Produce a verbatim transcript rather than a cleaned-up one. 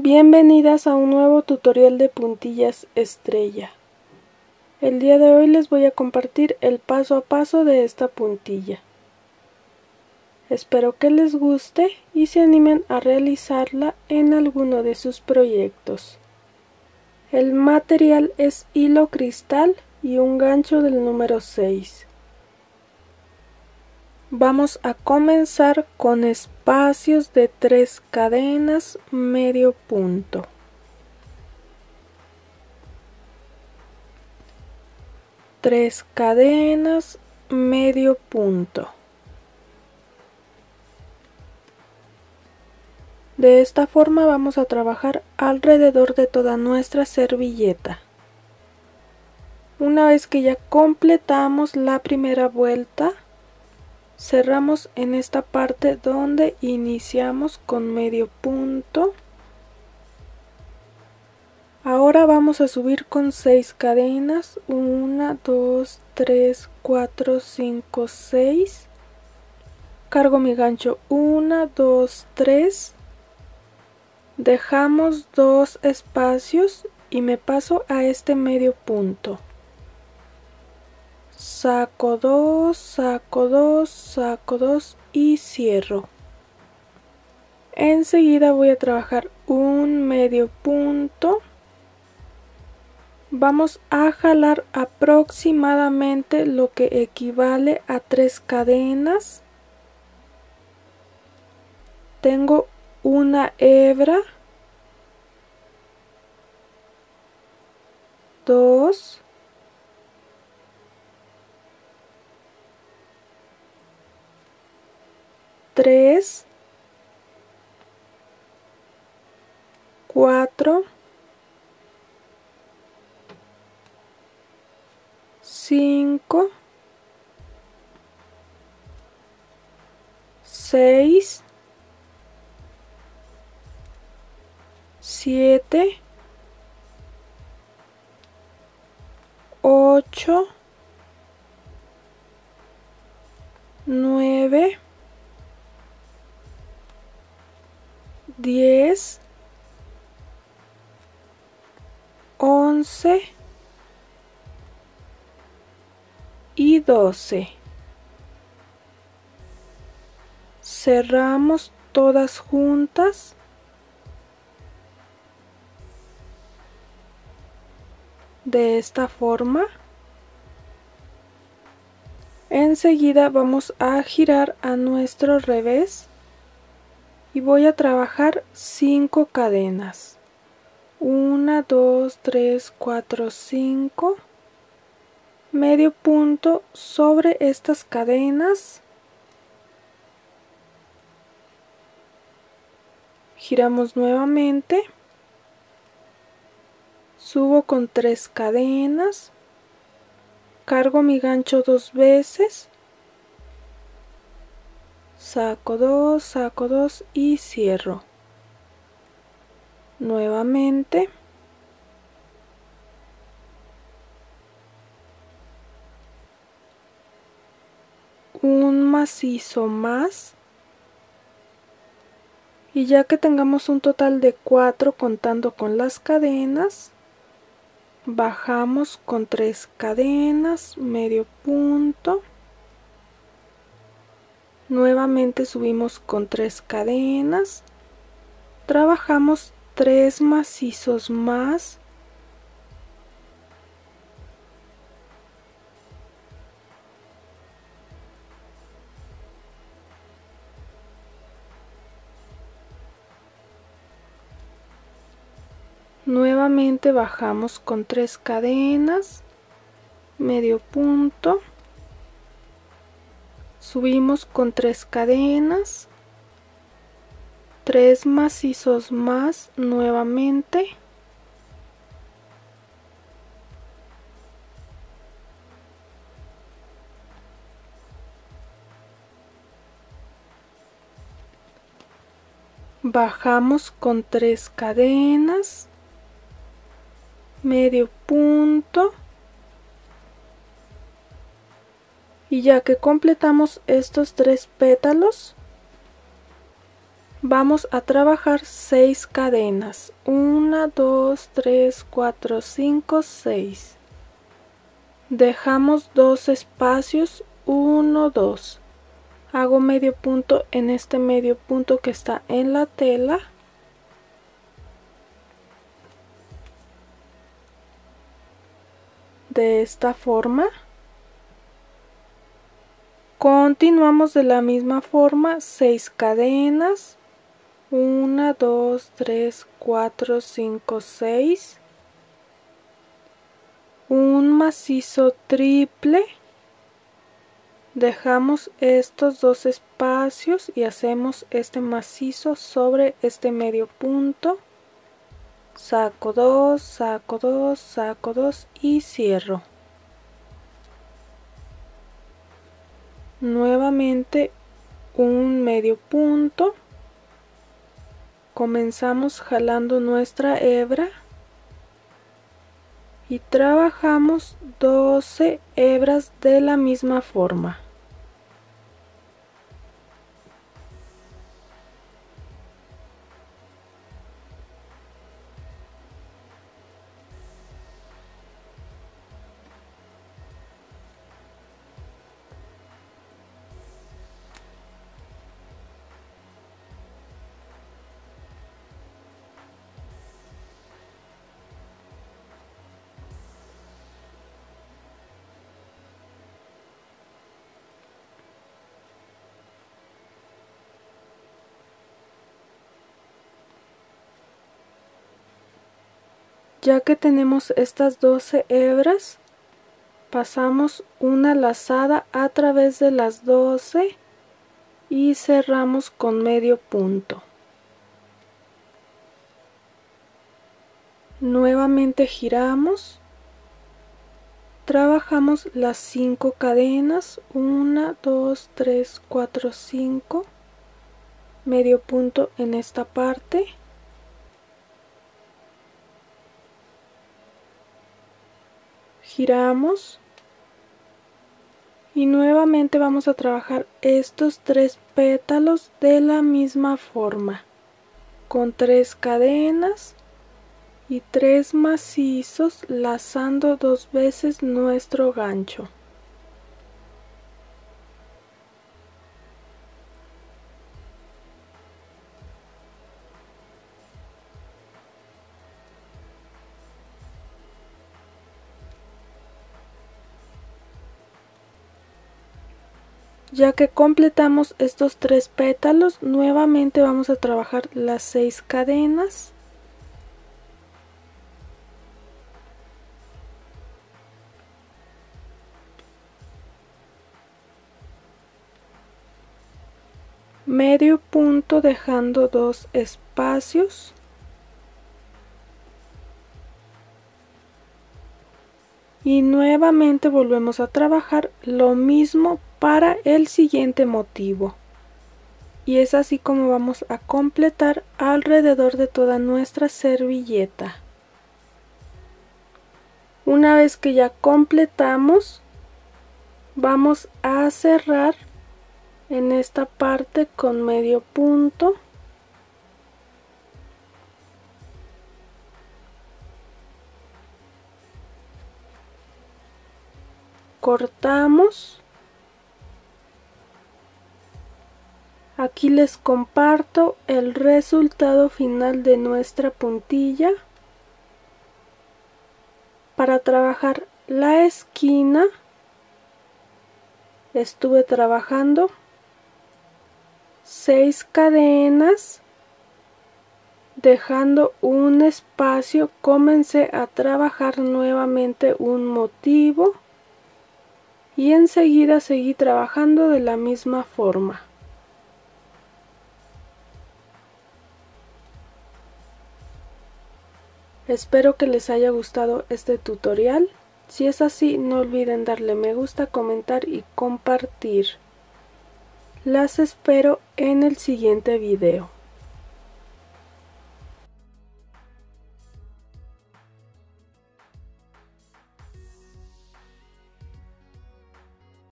Bienvenidas a un nuevo tutorial de puntillas estrella. El día de hoy les voy a compartir el paso a paso de esta puntilla. Espero que les guste y se animen a realizarla en alguno de sus proyectos. El material es hilo cristal y un gancho del número seis. Vamos a comenzar con espacios de tres cadenas, medio punto. Tres cadenas, medio punto. De esta forma vamos a trabajar alrededor de toda nuestra servilleta. Una vez que ya completamos la primera vuelta, cerramos en esta parte donde iniciamos con medio punto. Ahora vamos a subir con seis cadenas, uno, dos, tres, cuatro, cinco, seis. Cargo mi gancho uno, dos, tres. Dejamos dos espacios y me paso a este medio punto. Saco dos, saco dos, saco dos y cierro. Enseguida voy a trabajar un medio punto. Vamos a jalar aproximadamente lo que equivale a tres cadenas. Tengo una hebra, dos, tres, cuatro, cinco, seis, siete, ocho, nueve, diez, once y doce. Cerramos todas juntas. De esta forma. Enseguida vamos a girar a nuestro revés. Y voy a trabajar cinco cadenas. uno, dos, tres, cuatro, cinco. Medio punto sobre estas cadenas. Giramos nuevamente. Subo con tres cadenas. Cargo mi gancho dos veces. Saco dos, saco dos y cierro. Nuevamente. Un macizo más. Y ya que tengamos un total de cuatro contando con las cadenas, bajamos con tres cadenas, medio punto. Nuevamente subimos con tres cadenas, trabajamos tres macizos más, nuevamente bajamos con tres cadenas, medio punto. Subimos con tres cadenas, tres macizos más nuevamente, bajamos con tres cadenas, medio punto. Y ya que completamos estos tres pétalos, Vamos a trabajar seis cadenas. Una, dos, tres, cuatro, cinco, seis. Dejamos dos espacios, uno, dos. Hago medio punto en este medio punto que está en la tela. De esta forma. Continuamos de la misma forma, seis cadenas. una, dos, tres, cuatro, cinco, seis. Un macizo triple. Dejamos estos dos espacios y hacemos este macizo sobre este medio punto. Saco dos, saco dos, saco dos y cierro. Nuevamente un medio punto. Comenzamos jalando nuestra hebra y trabajamos doce hebras de la misma forma. Ya que tenemos estas doce hebras, pasamos una lazada a través de las doce y cerramos con medio punto. Nuevamente giramos, trabajamos las cinco cadenas, una, dos, tres, cuatro, cinco, medio punto en esta parte. Giramos y nuevamente vamos a trabajar estos tres pétalos de la misma forma, con tres cadenas y tres macizos, lazando dos veces nuestro gancho. Ya que completamos estos tres pétalos, nuevamente vamos a trabajar las seis cadenas. Medio punto dejando dos espacios. Y nuevamente volvemos a trabajar lo mismo para el siguiente motivo. Y es así como vamos a completar alrededor de toda nuestra servilleta. Una vez que ya completamos, vamos a cerrar en esta parte con medio punto. Cortamos. Aquí les comparto el resultado final de nuestra puntilla. Para trabajar la esquina estuve trabajando seis cadenas, dejando un espacio. Comencé a trabajar nuevamente un motivo y enseguida seguí trabajando de la misma forma. Espero que les haya gustado este tutorial. Si es así, no olviden darle me gusta, comentar y compartir. Las espero en el siguiente video.